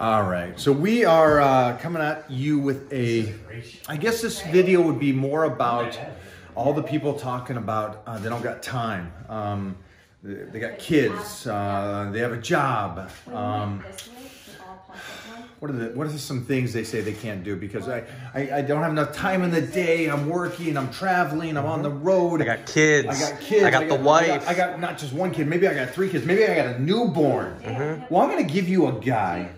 All right, so we are coming at you with a, I guess this video would be more about all the people talking about they don't got time, they got kids, they have a job. What are some things they say they can't do? Because I don't have enough time in the day. I'm working, I'm traveling, I'm on the road. I got kids. I got the wife. I got not just one kid. Maybe I got three kids. Maybe I got a newborn. Mm-hmm. Well, I'm going to give you a guy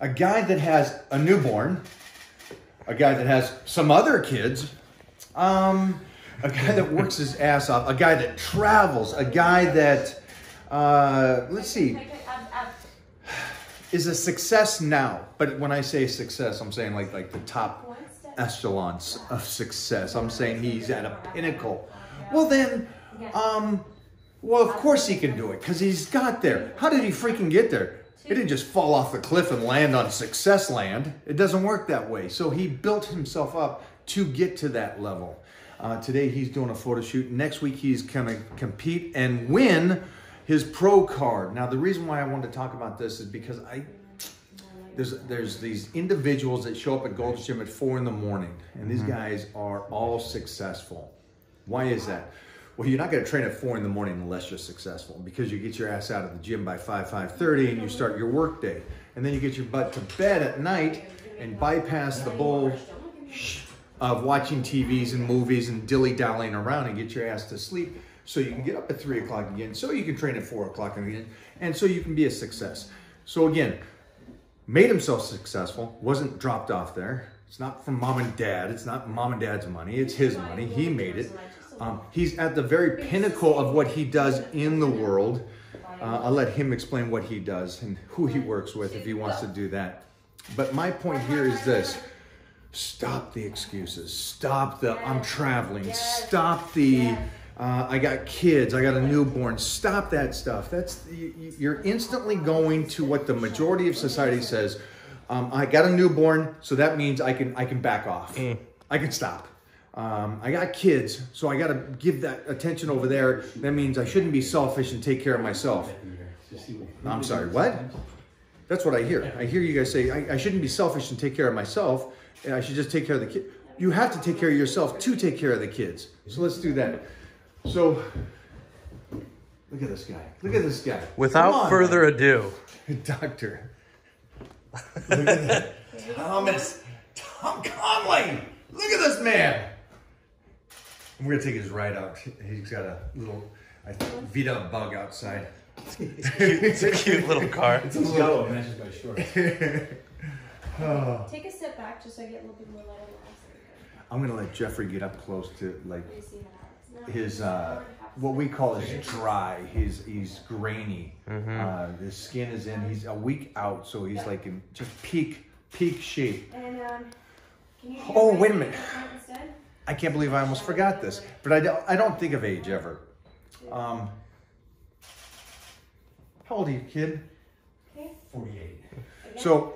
that has a newborn, a guy that has some other kids, a guy that works his ass off, a guy that travels, a guy that, let's see, is a success now. But when I say success, I'm saying like the top echelons of success. I'm saying he's at a pinnacle. Well then, well of course he can do it because he's got there. How did he freaking get there? He didn't just fall off the cliff and land on success land. It doesn't work that way. So he built himself up to get to that level. Today he's doing a photo shoot. Next week he's gonna compete and win his pro card. Now, the reason why I wanted to talk about this is because there's these individuals that show up at Golds Gym at 4 in the morning, and these guys are all successful. Why is that? Well, you're not gonna train at 4 in the morning unless you're successful, because you get your ass out of the gym by 5, 5:30 and you start your work day. And then you get your butt to bed at night and bypass the bullshit of watching TVs and movies and dilly-dallying around and get your ass to sleep. So you can get up at 3 o'clock again, so you can train at 4 o'clock again, and so you can be a success. So again, made himself successful, wasn't dropped off there. It's not from mom and dad. It's not mom and dad's money. It's his money. He made it. He's at the very pinnacle of what he does in the world. I'll let him explain what he does and who he works with if he wants to do that. But my point here is this. Stop the excuses. Stop the I'm traveling. Stop the... I got kids, I got a newborn. Stop that stuff. That's, you're instantly going to what the majority of society says. I got a newborn, so that means I can back off. I can stop. I got kids, so I got to give that attention over there. That means I shouldn't be selfish and take care of myself. I'm sorry, what? That's what I hear. I hear you guys say, I shouldn't be selfish and take care of myself. I should just take care of the kids. You have to take care of yourself to take care of the kids. So let's do that. So, look at this guy. Look at this guy. Without further ado. Doctor. Look at that. Tom Conley. Look at this man. We're going to take his ride out. He's got a little beat-up bug outside. It's a cute little car. It's a little yellow. Matches my shorts. Oh. Take a step back just so I get a little bit more light on the eyes. I'm going to let Jeffrey get up close to, like... his what we call is dry. He's grainy. His skin is in. He's a week out, so he's like in just peak shape. And, can you wait a minute! I can't believe I almost forgot this. But I don't think of age ever. How old are you, kid? 48. So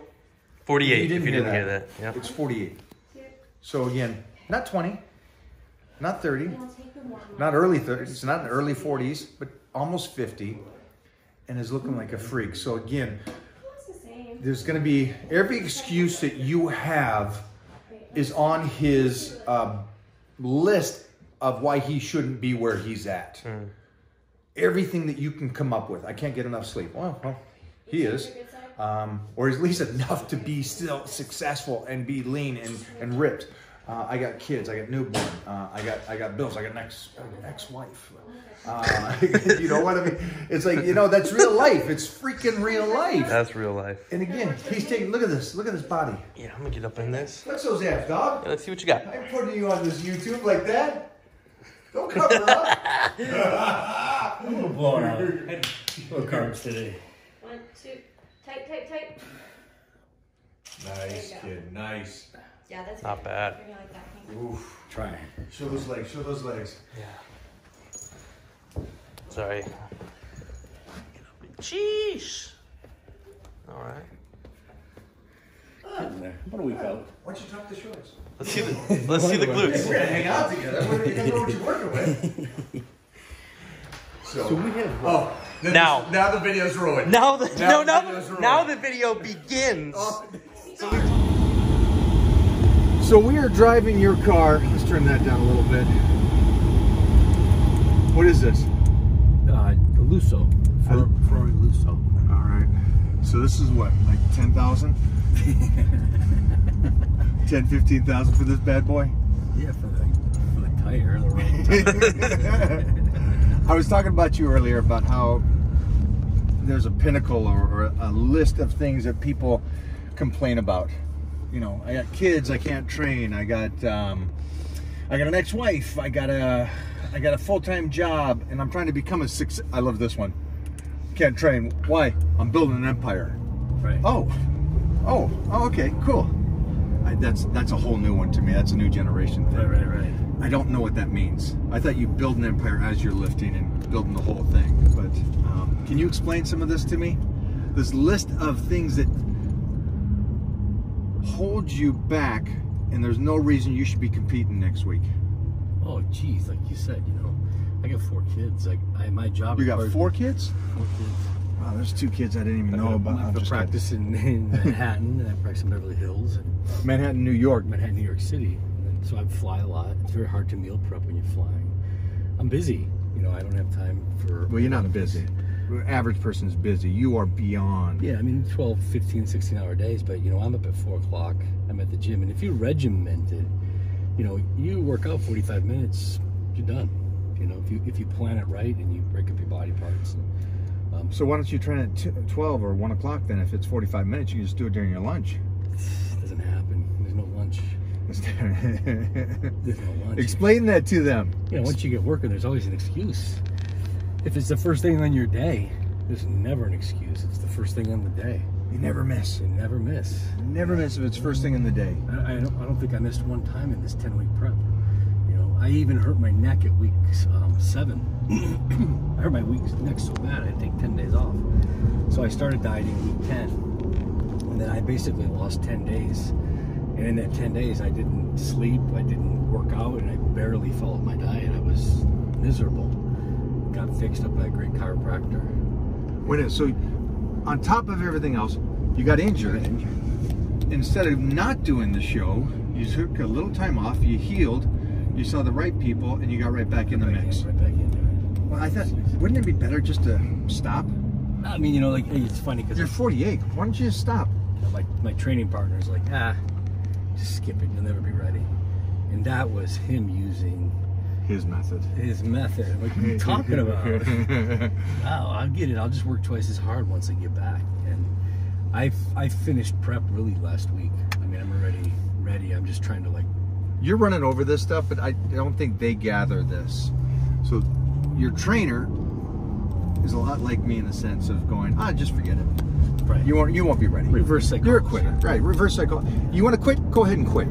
48. If you didn't hear that. Yeah. It's 48. So again, not 20. Not 30, not early 30s, not in the early 40s, but almost 50, and is looking like a freak. So again, there's going to be every excuse that you have is on his list of why he shouldn't be where he's at. Everything that you can come up with. I can't get enough sleep. Well he is. Or at least enough to be still successful and be lean and ripped. I got kids. I got newborn. I got bills. I got an ex-wife. You know what I mean? It's like, you know, that's real life. It's freaking real life. That's real life. And again, he's taking. Look at this. Look at this body. Yeah, I'm gonna get up in this. Flex those abs, dog. Yeah, let's see what you got. I'm putting you on this YouTube like that. Don't cover up. I'm a little blown out. Little carbs today. 1, 2, tight. Nice kid. Nice. Yeah, that's not bad. Like that. Oof, try it. Show those legs, show those legs. Yeah. Sorry. Jeez. All right. What a week out. Why don't you drop the shorts? Let's see the glutes. We're gonna hang out together. You don't know what you're working with. So we have. Oh. Now the video's ruined. Now the video begins. So we are driving your car. Let's turn that down a little bit. What is this? Lusso. Ferrari Lusso. All right. So this is what, like 10,000? 10, 15,000 for this bad boy? Yeah, for the tire. The right tire. I was talking about you earlier about how there's a pinnacle or a list of things that people complain about. You know, I got kids, I can't train. I got an ex-wife. I got a full-time job, and I'm trying to become a success. I love this one. Can't train. Why? I'm building an empire. Right. Oh. Okay. Cool. That's a whole new one to me. That's a new generation thing. Right. I don't know what that means. I thought you build an empire as you're lifting and building the whole thing. But can you explain some of this to me? This list of things that hold you back, and there's no reason you should be competing next week. Oh, geez, like you said, you know, I got 4 kids. Like, my job. You got 4 kids? 4 kids. Wow, there's 2 kids I didn't even know about. I practice in Manhattan, and I practice in Beverly Hills. And Manhattan, New York. Manhattan, New York City. And so I fly a lot. It's very hard to meal prep when you're flying. I'm busy. You know, I don't have time for... Well, you're not busy. Average person's busy. You are beyond. Yeah, I mean, 12, 15, 16-hour days, but, you know, I'm up at 4 o'clock. I'm at the gym, and if you regiment it, you know, you work out 45 minutes, you're done. You know, if you plan it right and you break up your body parts. And, so why don't you train at 12 or 1 o'clock then? If it's 45 minutes, you can just do it during your lunch. It doesn't happen. There's no lunch. There's no lunch. Explain that to them. You know, once you get working, there's always an excuse. If it's the first thing on your day, there's never an excuse. It's the first thing on the day. You never miss. You never miss. You never miss if it's first thing in the day. I don't think I missed one time in this 10-week prep. You know, I even hurt my neck at week 7. I hurt my neck so bad I had to take 10 days off. So I started dieting week 10, and then I basically lost 10 days. And in that 10 days, I didn't sleep, I didn't work out, and I barely followed my diet. I was miserable. Got fixed up by a great chiropractor. Wait a minute, so on top of everything else, you got injured. Instead of not doing the show, you took a little time off, you healed, you saw the right people, and you got right back in the mix. Right back into it. Well, I thought, wouldn't it be better just to stop? I mean, you know, like, it's funny because... You're 48, why don't you just stop? You know, my training partner's like, just skip it, you'll never be ready. And that was him using... His method. His method. What are you talking about? Oh, I'll get it. I'll just work twice as hard once I get back. And I finished prep really last week. I mean, I'm already ready. I'm just trying to like... You're running over this stuff, but I don't think they gather this. So your trainer is a lot like me in the sense of going, just forget it. Right. You won't be ready. Reverse psychology. You're a quitter. Right, reverse psychology. You want to quit? Go ahead and quit.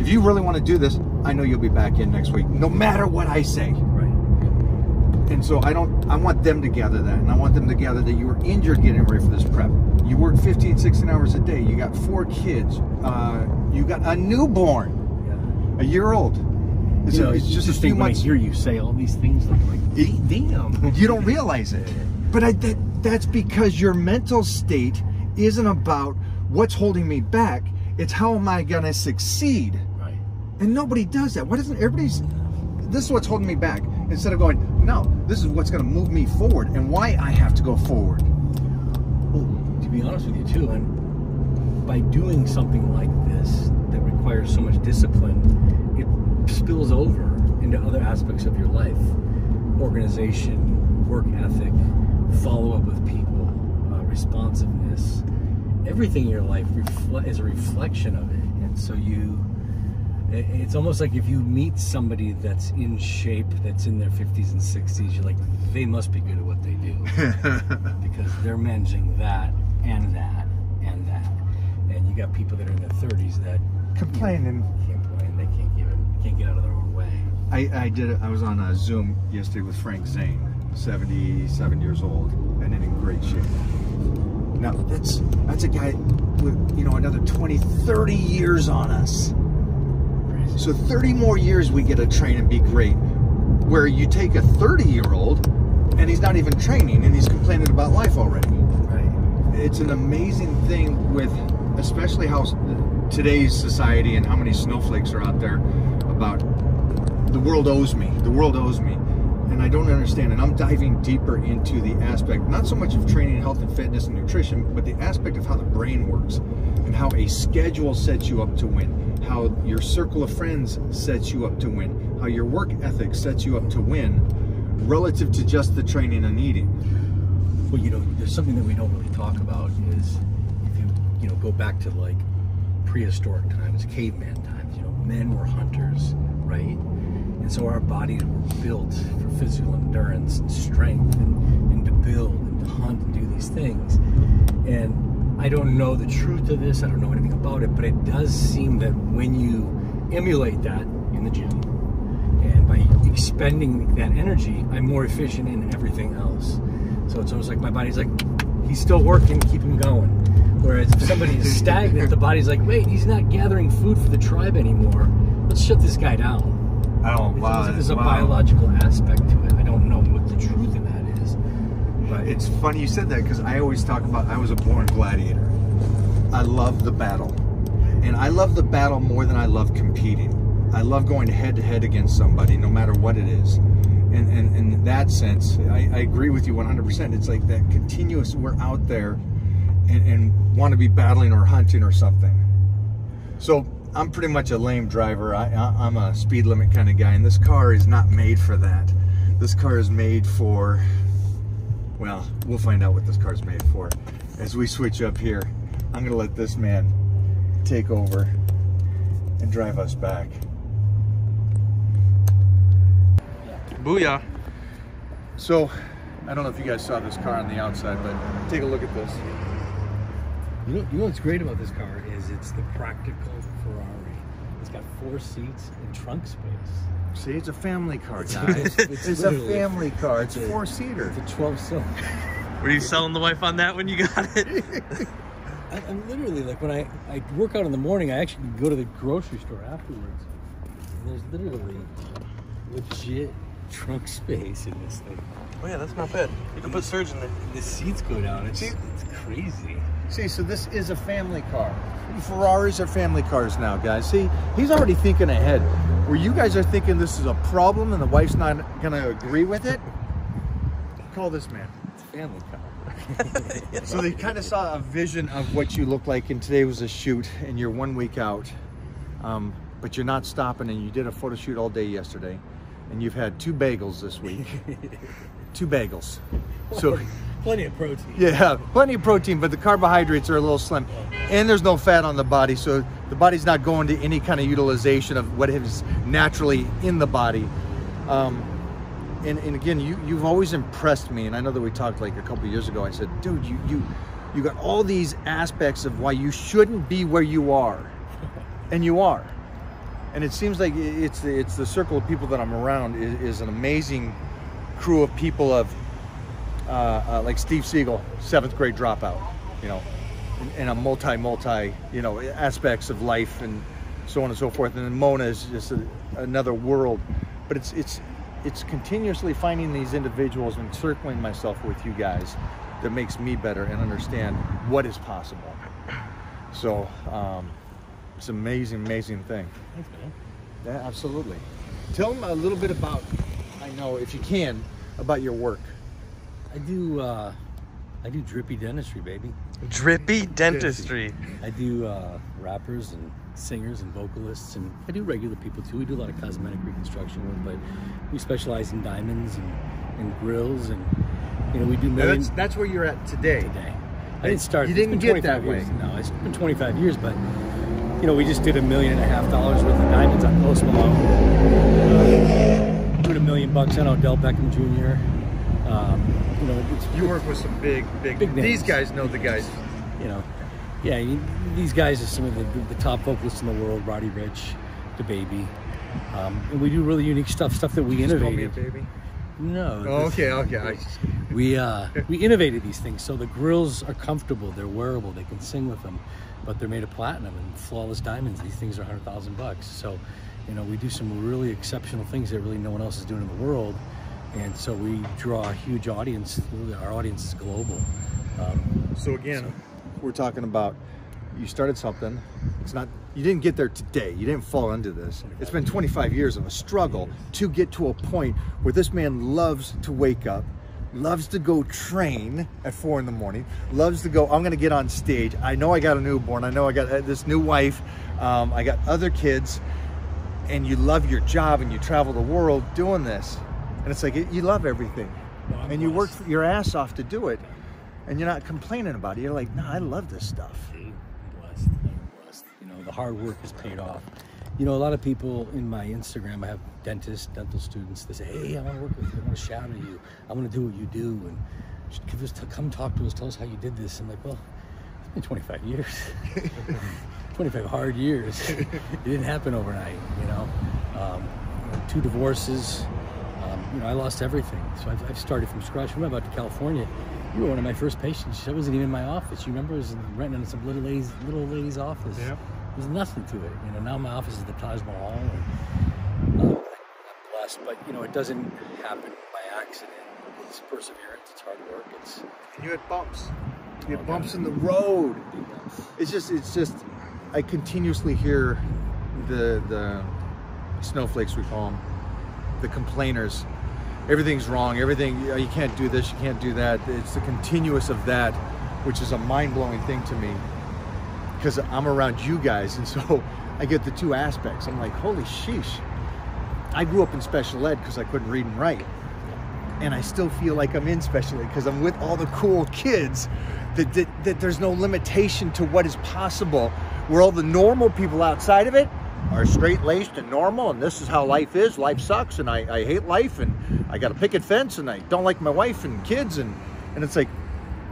If you really want to do this, I know you'll be back in next week, no matter what I say. Right. And so I want them to gather that, and I want them to gather that you were injured getting ready for this prep. You worked 15, 16 hours a day. You got 4 kids. You got a newborn, a year old. It's, you know, it's just a few months. I hear you say all these things, like damn. You don't realize it. But that's because your mental state isn't about what's holding me back. It's how am I going to succeed? Right. And nobody does that. Why doesn't everybody's... This is what's holding me back. Instead of going, no, this is what's going to move me forward and why I have to go forward. Well, to be honest with you too, and by doing something like this that requires so much discipline, it spills over into other aspects of your life. Organization, work ethic, follow-up with people, responsiveness. Everything in your life is a reflection of it, and so it's almost like if you meet somebody that's in shape, that's in their 50s and 60s, you're like, they must be good at what they do, because they're managing that, and that, and that, and you got people that are in their 30s that complain and complain, they can't get out of their own way. I was on a Zoom yesterday with Frank Zane, 77 years old, and in great shape. Now, that's a guy with, you know, another 20, 30 years on us. Crazy. So 30 more years we get to train and be great. Where you take a 30-year-old and he's not even training, and he's complaining about life already. Right. It's an amazing thing with, especially how today's society and how many snowflakes are out there about the world owes me, the world owes me. And I don't understand, and I'm diving deeper into the aspect, not so much of training, health and fitness and nutrition, but the aspect of how the brain works and how a schedule sets you up to win, how your circle of friends sets you up to win, how your work ethic sets you up to win, relative to just the training and eating. Well, you know, there's something that we don't really talk about is, if you know, go back to like prehistoric times, caveman times, you know, men were hunters, right? And so our bodies were built for physical endurance and strength and to build and to hunt and do these things. And I don't know the truth of this, I don't know anything about it, but it does seem that when you emulate that in the gym, and by expending that energy, I'm more efficient in everything else. So it's almost like my body's like, he's still working, keep him going. Whereas if somebody is stagnant, the body's like, wait, he's not gathering food for the tribe anymore. Let's shut this guy down. Oh, it's wow. Like there's a biological aspect to it. I don't know what the truth in that is. But it's funny you said that, because I always talk about, I was a born gladiator. I love the battle. And I love the battle more than I love competing. I love going head-to-head against somebody, no matter what it is. And in that sense, I agree with you 100%. It's like that continuous, we're out there and want to be battling or hunting or something. So I'm pretty much a lame driver. I'm a speed limit kind of guy, and this car is not made for that. This car is made for, well, we'll find out what this car is made for as we switch up here. I'm gonna let this man take over and drive us back. Booyah. So I don't know if you guys saw this car on the outside, but take a look at this. You know what's great about this car is it's the practical Ferrari. It's got 4 seats and trunk space. See, it's a family car, guys. It's a family car. It's a 4-seater. It's a 12-cylinder. Were you selling the wife on that when you got it? I'm literally, like, when I work out in the morning, I actually go to the grocery store afterwards. And there's literally legit trunk space in this thing. Oh yeah, that's not bad. You can put Surge in there. The seats go down. It's crazy. See, so this is a family car. Ferraris are family cars now, guys. See, he's already thinking ahead. Where you guys are thinking this is a problem and the wife's not going to agree with it, call this man. It's a family car. So they kind of saw a vision of what you look like, and today was a shoot, and you're 1 week out, but you're not stopping, and you did a photo shoot all day yesterday, and you've had 2 bagels this week. 2 bagels. So... plenty of protein. Yeah, plenty of protein, but the carbohydrates are a little slim. And there's no fat on the body, so the body's not going to any kind of utilization of what is naturally in the body. And again, you've always impressed me, and I know that we talked like a couple of years ago. I said, dude, you got all these aspects of why you shouldn't be where you are. And you are. And it seems like it's the circle of people that I'm around is an amazing crew of people of like Steve Siegel, 7th grade dropout, you know, and a multi, you know, aspects of life and so on and so forth. And then Mona is just another world, but it's continuously finding these individuals and circling myself with you guys that makes me better and understand what is possible. So it's an amazing, amazing thing. Thanks, man. Yeah, absolutely. Tell them a little bit about, I know if you can, about your work. I do drippy dentistry, baby. Drippy dentistry. I do rappers and singers and vocalists, and I do regular people too. We do a lot of cosmetic reconstruction work, but we specialize in diamonds and grills, and you know, we do millions. That's where you're at today. I didn't start. You didn't get that way. No, it's been 25 years, but you know, we just did $1.5 million worth of diamonds on Post Malone. Put $1 million on Odell Beckham Jr. You know, you work with some big names. These guys know the guys. You know, yeah, these guys are some of the top vocalists in the world. Roddy Rich, DaBaby, and we do really unique stuff that we innovated. Just call me a baby? No. Oh, okay. We innovated these things, so the grills are comfortable, they're wearable, they can sing with them, but they're made of platinum and flawless diamonds. These things are $100,000. So, you know, we do some really exceptional things that really no one else is doing in the world. And so we draw a huge audience. Our audience is global. We're talking about, you started something. It's not, you didn't get there today. You didn't fall into this. It's been 25 years of a struggle to get to a point where this man loves to wake up, loves to go train at 4 in the morning, loves to go, I'm going to get on stage. I know I got a newborn. I know I got this new wife. I got other kids. And you love your job and you travel the world doing this. And it's like, you love everything. And you work your ass off to do it. And you're not complaining about it. You're like, no, I love this stuff. You know, the hard work has paid off. You know, a lot of people in my Instagram, I have dentists, dental students, they say, hey, I want to work with you, I want to shout at you, I want to do what you do, and come talk to us, tell us how you did this. I'm like, well, it's been 25 years, 25 hard years. It didn't happen overnight, you know. 2 divorces, you know, I lost everything. So I've started from scratch. When I moved out to California, you were one of my first patients. I wasn't even in my office. You remember, I was renting in some little lady's office. Yeah. There's nothing to it, you know. Now my office is the Taj Mahal. And, I'm blessed, but you know, it doesn't happen by accident. It's perseverance. It's hard work. It's. And you had bumps. You had bumps in the road. It's just. I continuously hear the snowflakes, we call them, the complainers. Everything's wrong, everything, you can't do this, you can't do that. It's the continuous of that, which is a mind-blowing thing to me, because I'm around you guys, and so I get the two aspects. I'm like, holy sheesh. I grew up in special ed because I couldn't read and write, and I still feel like I'm in special ed because I'm with all the cool kids that there's no limitation to what is possible, where all the normal people outside of it are straight-laced and normal, and this is how life is. Life sucks, and I hate life, and I got a picket fence, and I don't like my wife and kids, and it's like,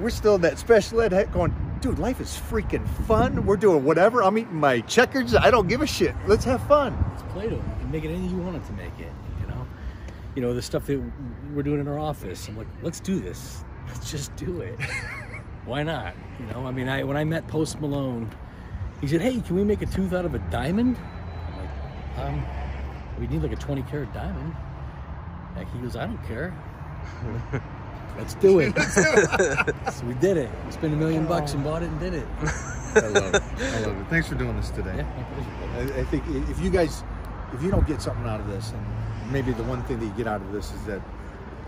we're still in that special ed head going, dude, life is freaking fun. We're doing whatever. I'm eating my checkers. I don't give a shit. Let's have fun. It's Play-Doh. You can make it any you want it to make it, you know? You know, the stuff that we're doing in our office, I'm like, let's do this. Let's just do it. Why not? You know, I mean, when I met Post Malone, he said, hey, can we make a tooth out of a diamond? We need like a 20-carat diamond. Like, he goes, I don't care. Let's do it. So we did it. We spent $1 million and bought it and did it. I love it. I love it. Thanks for doing this today. Yeah, my pleasure. I think if you don't get something out of this, and maybe the one thing that you get out of this is that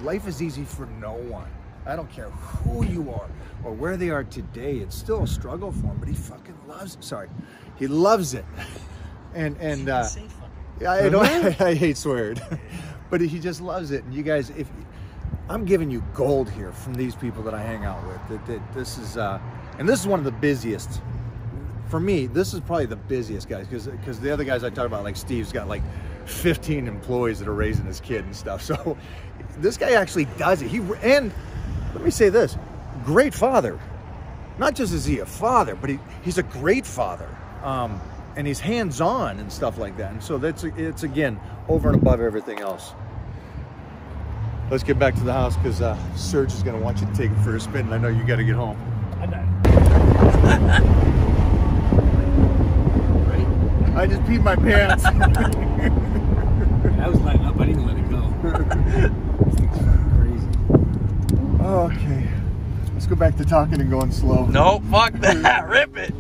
life is easy for no one. I don't care who you are or where they are today. It's still a struggle for him, but he fucking loves it. Sorry. He loves it. And I hate swearing, but he just loves it. And you guys, if I'm giving you gold here from these people that I hang out with, that this is, and this is one of the busiest for me. This is probably the busiest, guys, because the other guys I talk about, like Steve's got like 15 employees that are raising his kid and stuff. So this guy actually does it. And let me say this, great father. Not just is he a father, but he's a great father. And he's hands-on and stuff like that. And so it's again, over and above everything else. Let's get back to the house because Serge is going to want you to take it for a spin, and I know you got to get home. I just peed my pants. I was lighting up. I didn't let it go. This thing's crazy. Oh, okay. Let's go back to talking and going slow. No, fuck that. Rip it.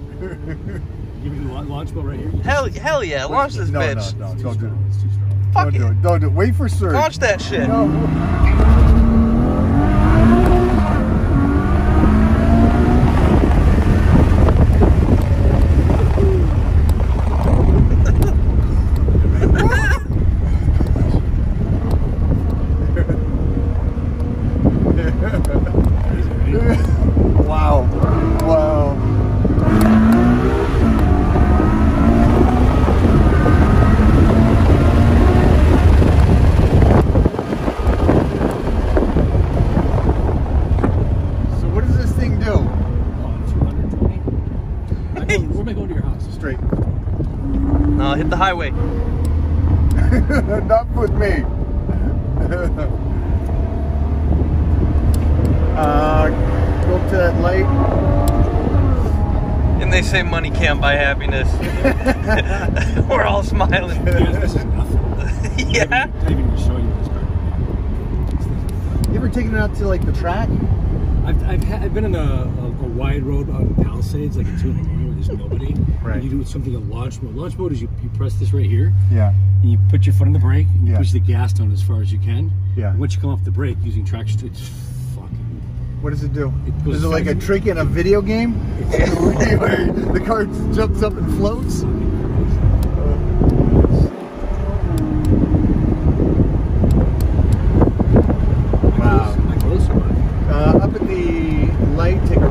Give me the launch boat right here. Hell yeah, launch this bitch. No, don't do it. It's too strong. Fuck it. Don't do it. Wait for Surge. Launch that shit. No. Highway. Not with me. Go up to that light. And they say money can't buy happiness. We're all smiling. Yeah. I didn't even show you this part. You ever taken it out to like the track? I've been in a wide road on Palisades, like at 2 in the morning, where there's nobody. Right. And you do something in launch mode. Launch mode is you press this right here. Yeah. And you put your foot on the brake. And you push the gas down as far as you can. Yeah. And once you come off the brake using traction, it's fucking. What does it do? It goes. Is it like a trick in a video game? The car jumps up and floats. Take a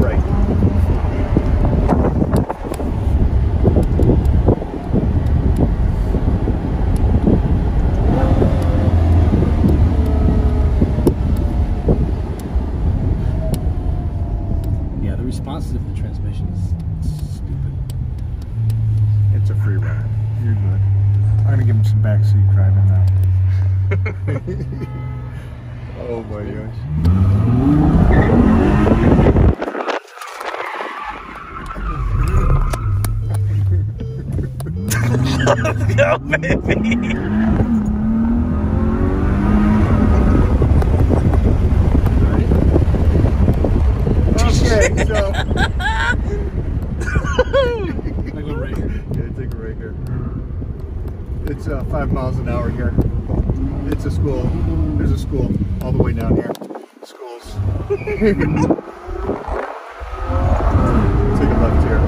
left here.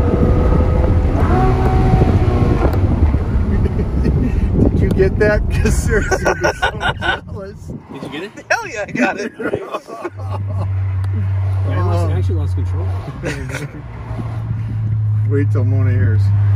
Did you get that? Because seriously, you're so jealous. Did you get it? Hell yeah, I got it. Right. I actually lost control. Wait till Mona hears.